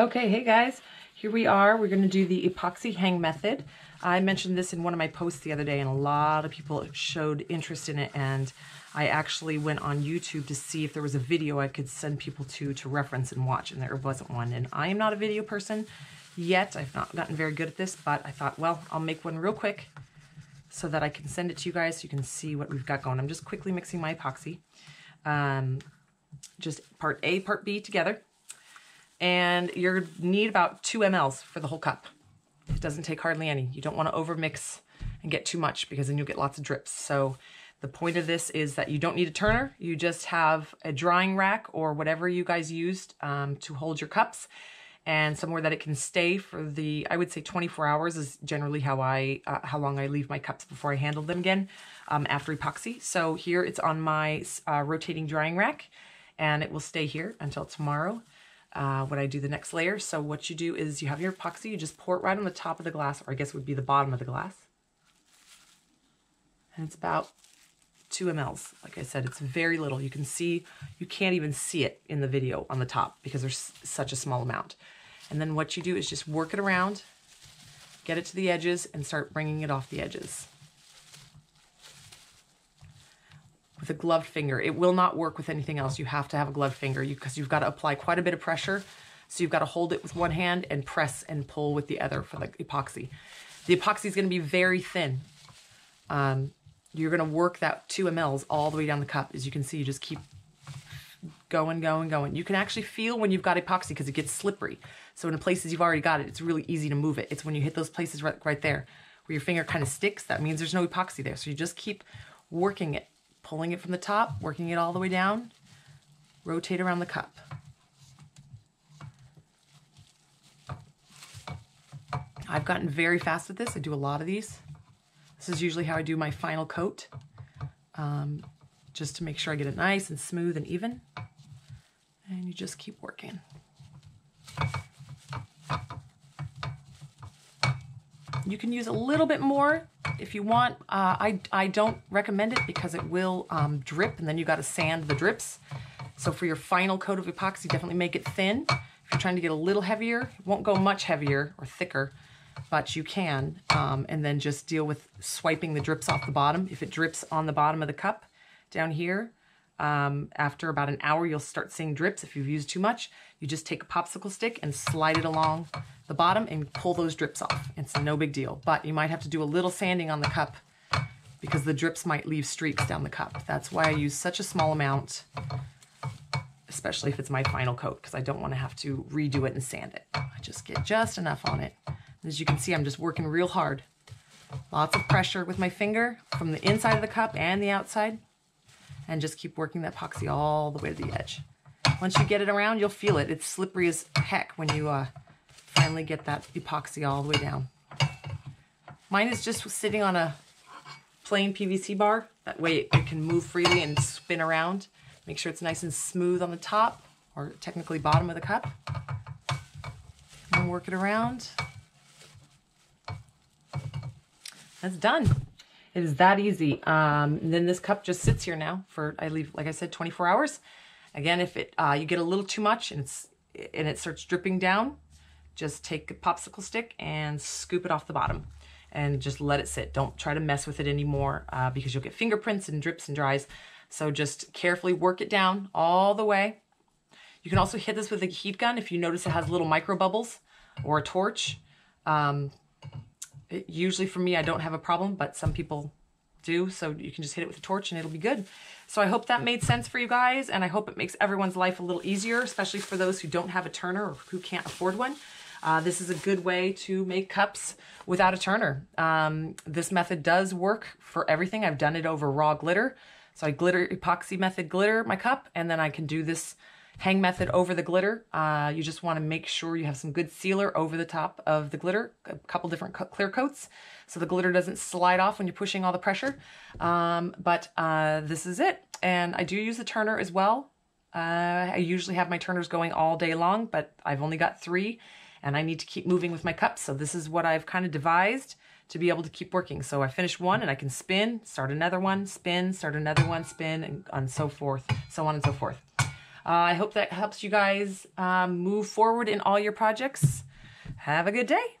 Okay, hey guys, here we are. We're going to do the epoxy hang method. I mentioned this in one of my posts the other day and a lot of people showed interest in it, and I actually went on YouTube to see if there was a video I could send people to reference and watch, and there wasn't one. And I am not a video person yet. I've not gotten very good at this, but I thought, well, I'll make one real quick so that I can send it to you guys so you can see what we've got going. I'm just quickly mixing my epoxy. Just part A, part B together. And you're going to need about 2 mL for the whole cup. It doesn't take hardly any. You don't want to overmix and get too much because then you'll get lots of drips. So the point of this is that you don't need a turner. You just have a drying rack or whatever you guys used to hold your cups, and somewhere that it can stay for the, I would say 24 hours is generally how long I leave my cups before I handle them again after epoxy. So here it's on my rotating drying rack, and it will stay here until tomorrow. When I do the next layer. So what you do is you have your epoxy, you just pour it right on the top of the glass, or I guess it would be the bottom of the glass. And it's about 2 mL. Like I said, it's very little. You can see, you can't even see it in the video on the top because there's such a small amount. And then what you do is just work it around, get it to the edges, and start bringing it off the edges. With a gloved finger. It will not work with anything else. You have to have a gloved finger because you've got to apply quite a bit of pressure. So you've got to hold it with one hand and press and pull with the other for like epoxy. The epoxy is going to be very thin. You're going to work that 2 mL all the way down the cup. As you can see, you just keep going, going, going. You can actually feel when you've got epoxy because it gets slippery. So in the places you've already got it, it's really easy to move it. It's when you hit those places right there where your finger kind of sticks. That means there's no epoxy there. So you just keep working it. Pulling it from the top, working it all the way down, rotate around the cup. I've gotten very fast at this. I do a lot of these. This is usually how I do my final coat, just to make sure I get it nice and smooth and even. And you just keep working. You can use a little bit more if you want. I don't recommend it because it will drip, and then you got to sand the drips. So for your final coat of epoxy, definitely make it thin. If you're trying to get a little heavier, it won't go much heavier or thicker, but you can. And then just deal with swiping the drips off the bottom. If it drips on the bottom of the cup down here, after about an hour, you'll start seeing drips. If you've used too much, you just take a popsicle stick and slide it along the bottom and pull those drips off. It's no big deal, but you might have to do a little sanding on the cup because the drips might leave streaks down the cup. That's why I use such a small amount, especially if it's my final coat, because I don't want to have to redo it and sand it. I just get just enough on it. As you can see, I'm just working real hard. Lots of pressure with my finger from the inside of the cup and the outside, and just keep working that epoxy all the way to the edge. Once you get it around, you'll feel it. It's slippery as heck when you finally get that epoxy all the way down. Mine is just sitting on a plain PVC bar. That way it can move freely and spin around. Make sure it's nice and smooth on the top, or technically bottom of the cup. And work it around. That's done. It is that easy. And then this cup just sits here now for, I leave, like I said, 24 hours. Again, if it you get a little too much and it starts dripping down, just take a popsicle stick and scoop it off the bottom and just let it sit. Don't try to mess with it anymore because you'll get fingerprints and drips and dries. So just carefully work it down all the way. You can also hit this with a heat gun if you notice it has little micro bubbles, or a torch. Usually for me, I don't have a problem, but some people do. So you can just hit it with a torch and it'll be good. So I hope that made sense for you guys. And I hope it makes everyone's life a little easier, especially for those who don't have a turner or who can't afford one. This is a good way to make cups without a turner. This method does work for everything. I've done it over raw glitter. So I glitter epoxy method, glitter my cup, and then I can do this hang method over the glitter. You just want to make sure you have some good sealer over the top of the glitter, a couple different clear coats, so the glitter doesn't slide off when you're pushing all the pressure. This is it. And I do use a turner as well. I usually have my turners going all day long, but I've only got 3 and I need to keep moving with my cups. So this is what I've kind of devised to be able to keep working. So I finish one and I can spin, start another one, spin, start another one, spin, and so forth, so on and so forth. I hope that helps you guys move forward in all your projects. Have a good day.